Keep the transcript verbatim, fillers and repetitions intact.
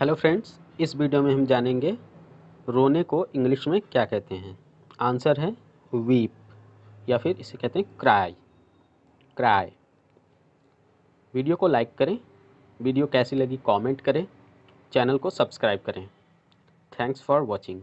Hello friends, इस video में हम जानेंगे रोने को इंग्लिश में क्या कहते हैं। आंसर है वीप या फिर इसे कहते हैं क्राई क्राई वीडियो को लाइक करें, वीडियो कैसी लगी कमेंट करें, चैनल को सब्सक्राइब करें। Thanks for watching.